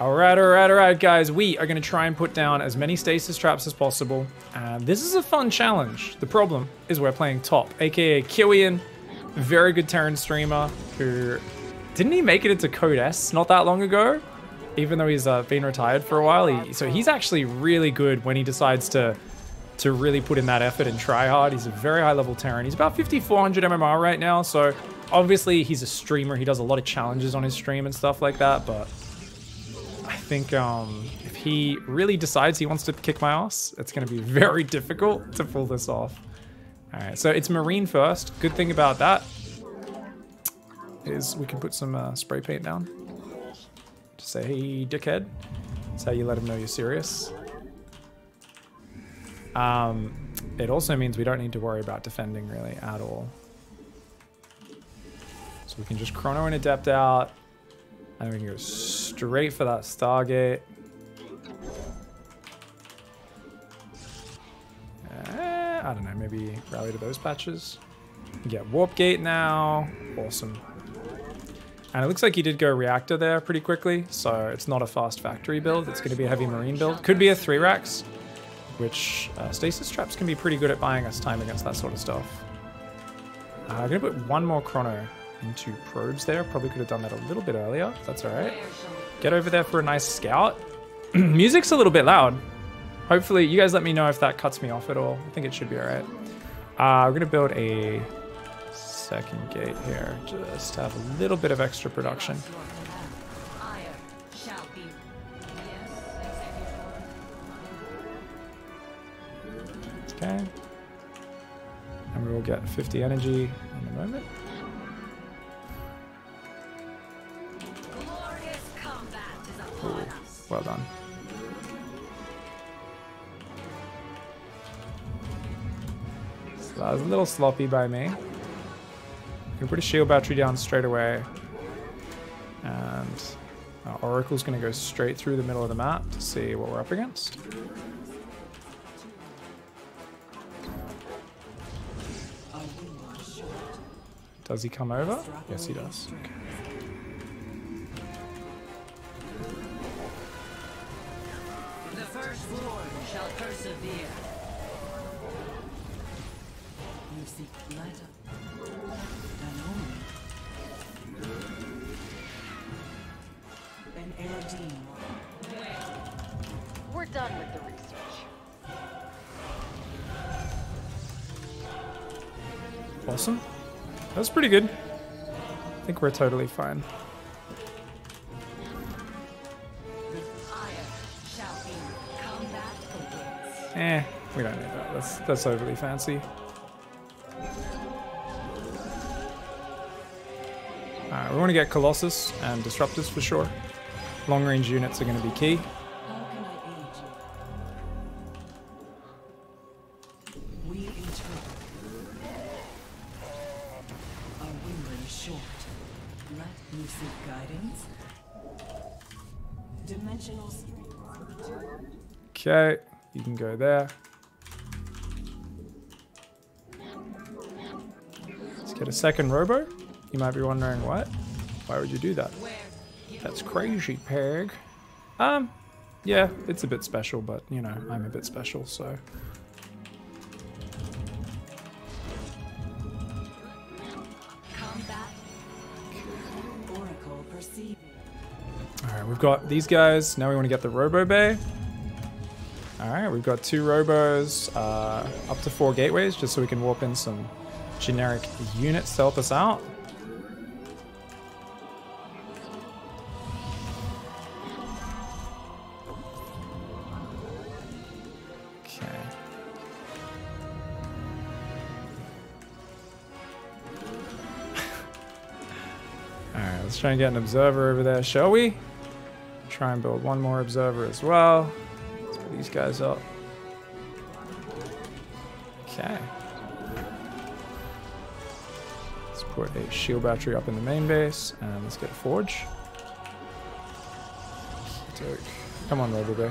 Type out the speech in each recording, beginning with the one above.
All right, guys. We are going to try and put down as many stasis traps as possible. This is a fun challenge. The problem is we're playing top, aka Killian, very good Terran streamer who didn't he make it into Code S not that long ago, even though he's been retired for a while. So he's actually really good when he decides to really put in that effort and try hard. He's a very high level Terran. He's about 5,400 MMR right now, so obviously he's a streamer. He does a lot of challenges on his stream and stuff like that, but I think if he really decides he wants to kick my ass, it's going to be very difficult to pull this off. All right, so it's Marine first. Good thing about that is we can put some spray paint down. Just say, hey, dickhead. That's how you let him know you're serious. It also means we don't need to worry about defending really at all. So we can just Chrono and Adept out, and we can go straight for that Stargate. I don't know, maybe rally to those patches. You get Warp Gate now. Awesome. And it looks like he did go Reactor there pretty quickly, so it's not a fast factory build. It's going to be a heavy Marine build. Could be a 3 racks, which stasis traps can be pretty good at buying us time against that sort of stuff. I'm going to put one more Chrono into Probes there. Probably could have done that a little bit earlier. That's all right. Get over there for a nice scout. Music's a little bit loud. Hopefully, you guys let me know if that cuts me off at all. I think it should be all right. We're going to build a second gate here, just to have a little bit of extra production. Okay. And we will get 50 energy in a moment. Ooh, well done. So that was a little sloppy by me. You can put a shield battery down straight away. And our Oracle's going to go straight through the middle of the map to see what we're up against. Does he come over? Yes, he does. Okay. Shall persevere. You seek light up. An Aerodyne. We're done with the research. Awesome. That was pretty good. I think we're totally fine. Eh, we don't need that. That's overly fancy. We want to get Colossus and Disruptors for sure. Long-range units are going to be key. Okay. You can go there. Let's get a second Robo. You might be wondering what? Why would you do that? That's crazy, Peg. Yeah, it's a bit special, but you know, I'm a bit special, so. All right, we've got these guys. Now we want to get the Robo Bay. All right, we've got 2 robos, up to 4 gateways, just so we can warp in some generic units to help us out. Okay. All right, let's try and get an observer over there, shall we? Try and build one more observer as well. These guys up. Okay. Let's put a shield battery up in the main base and let's get a forge. Come on, Robo Bay.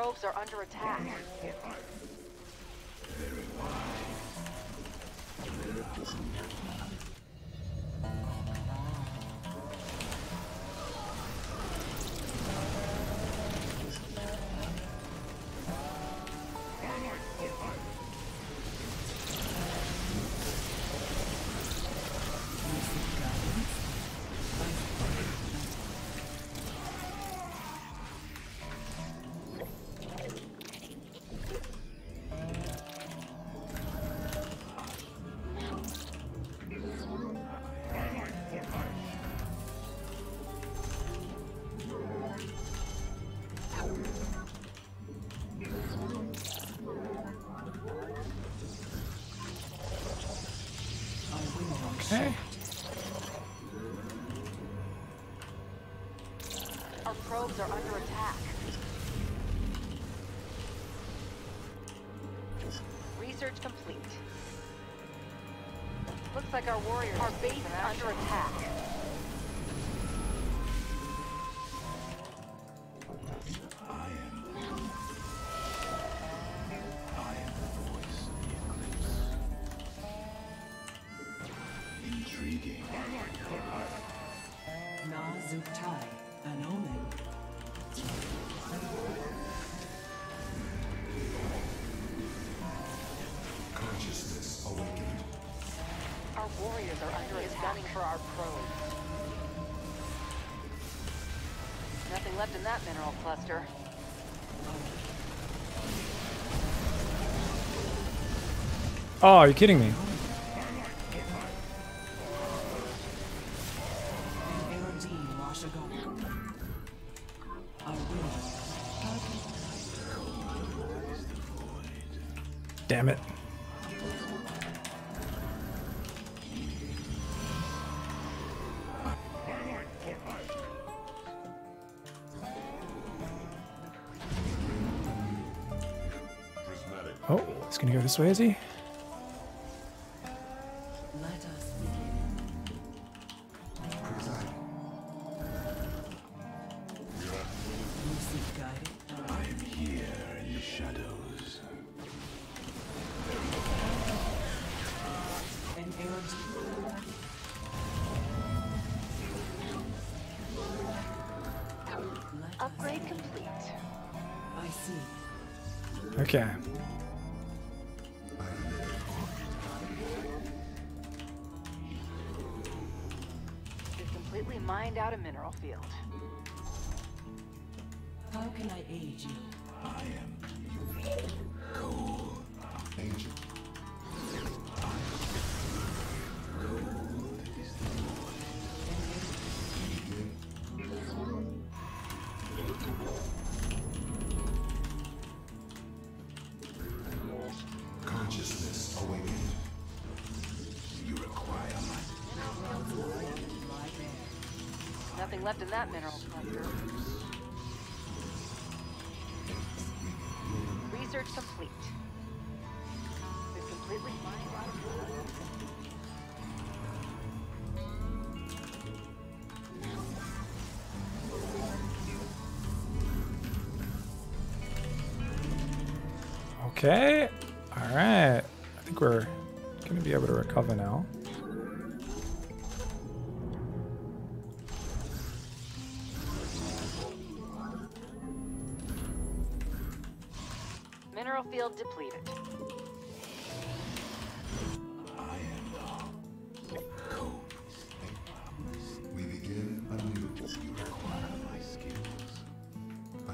probes are under attack. Very wise. Okay. Our probes are under attack. Research complete. Looks like our warriors are base under attack. That mineral cluster. Oh, are you kidding me? Damn it. Gonna go this way, is he? Let us begin. I am here in the shadows. Upgrade complete. I see. Okay. Mined out a mineral field. How can I aid you? I am Cold Angel. Cold is the void. Consciousness awakened. You require my. Nothing left in that mineral cluster. Research complete. We've completely mined out of it. Okay. All right. I think we're going to be able to recover now. Field depleted. I am the Code. We begin a new. You require my skills. I...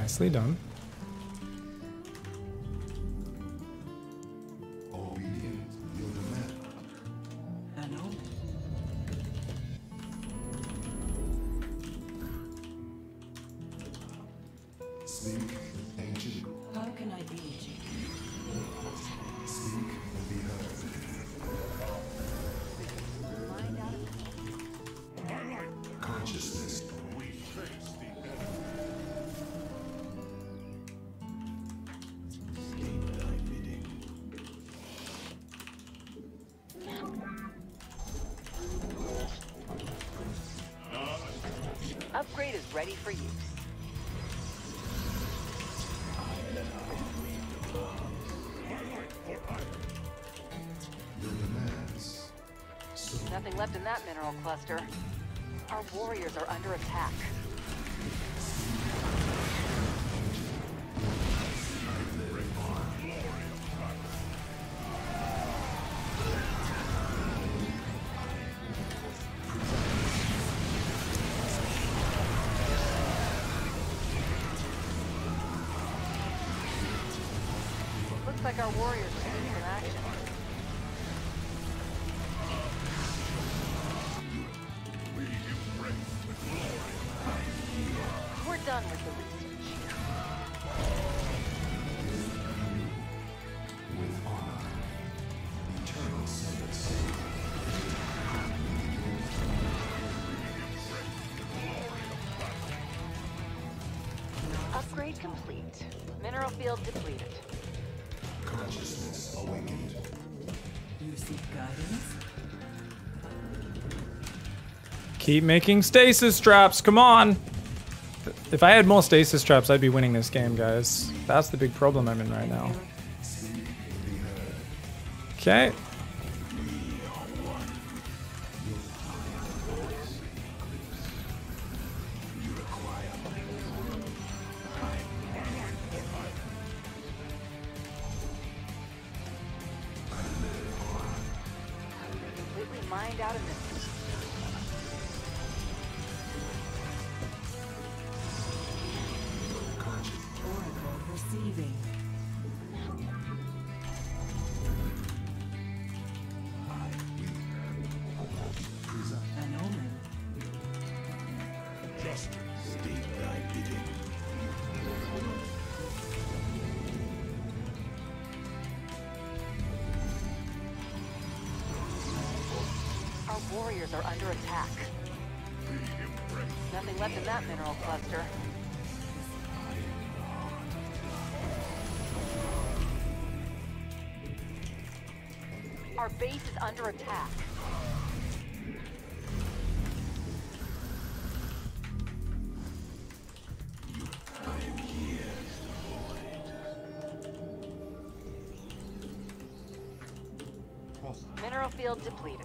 Nicely done. upgrade is ready for use. Nothing left in that mineral cluster. Our warriors are under attack. Looks like our warriors are getting some action. We're done with the research. With honor, eternal service. Upgrade complete. Mineral field depleted. Consciousness awakened. You seek guidance? Keep making stasis traps, come on! If I had more stasis traps, I'd be winning this game, guys. That's the big problem I'm in right now. Okay. Warriors are under attack. Nothing left in that mineral cluster. Our base is under attack. Mineral field depleted.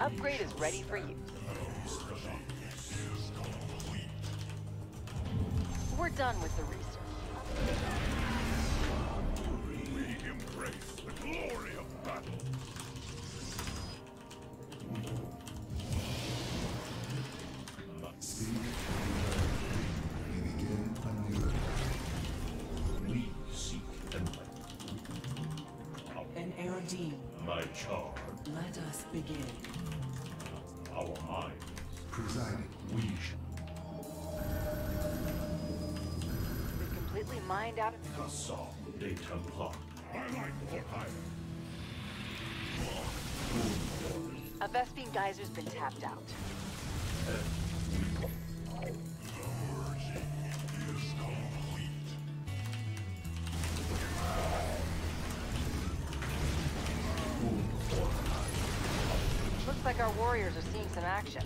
Upgrade is ready for you. We're done with the research. We embrace the glory of battle. An Aerodyne. My charge. Let us begin. Our minds presiding. We completely mined out of the song. Data block. A Vespine geyser's been tapped out. Looks like our warriors are seeing some action.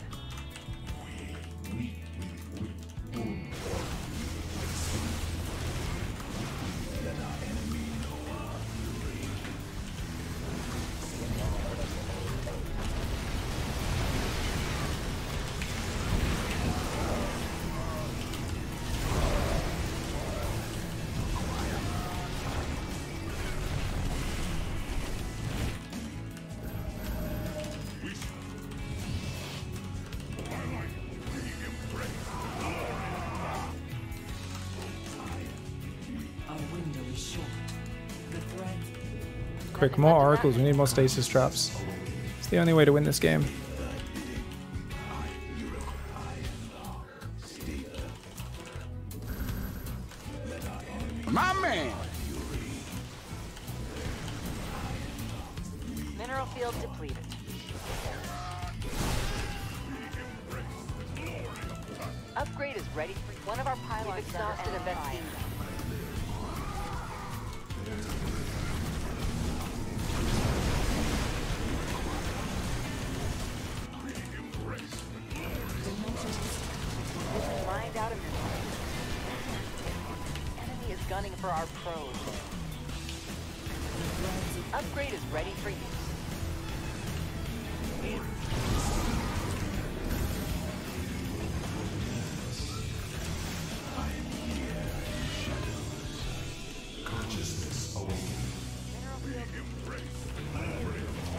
Quick, more oracles, we need more stasis traps. It's the only way to win this game. My man! field depleted. Upgrade is ready for you. One of our pylons. We've exhausted a Vespine. It's lined out of your mind. Enemy is gunning for our probes. Upgrade is ready for you.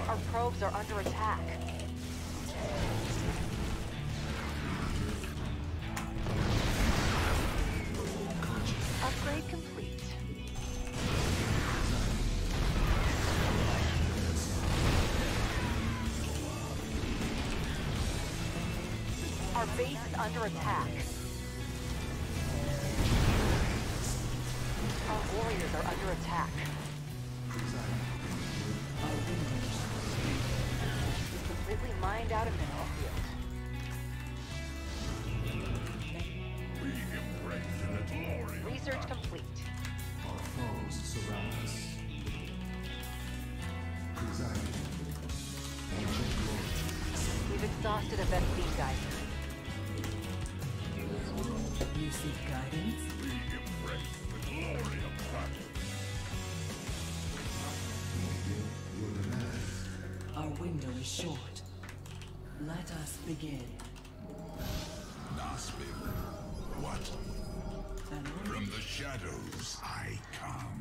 Our probes are under attack. Upgrade complete. Our base is under attack. Our warriors are under attack. Completely mined out of mineral field. We embrace the glory. Research complete. Our foes surround us. We've exhausted a Vespine guidance. You seek guidance? We embrace the glory of battle. Our window is short. Let us begin. Nospil, what? From the shadows I come.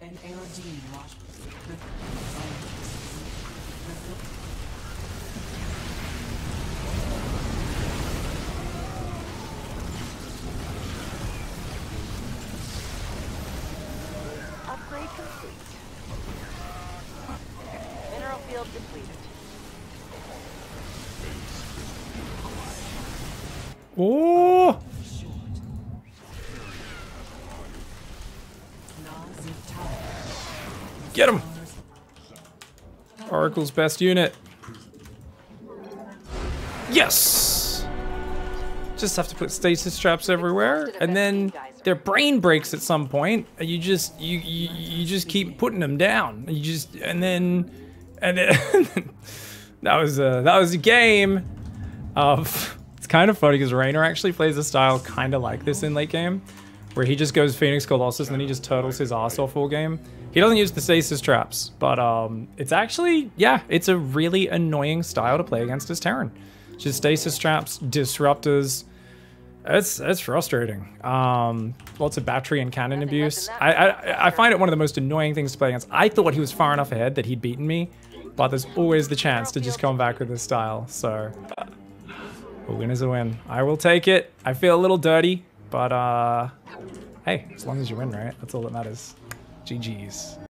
An Aerodyne watch. Upgrade complete. Field depleted. Oh! Get him! Oracle's best unit. Yes! Just have to put stasis traps everywhere, and then their brain breaks at some point, and you just keep putting them down. And then that was a game of. It's kind of funny because Raynor actually plays a style kind of like this in late game, where he just goes Phoenix Colossus and then he just turtles his ass off all game. He doesn't use the stasis traps, but it's actually, yeah, it's a really annoying style to play against his Terran. Just stasis traps, disruptors. It's frustrating. Lots of battery and cannon abuse. I find it one of the most annoying things to play against. I thought he was far enough ahead that he'd beaten me, but there's always the chance to just come back with this style. So a win is a win. I will take it. I feel a little dirty, but hey, as long as you win, right? That's all that matters. GG's.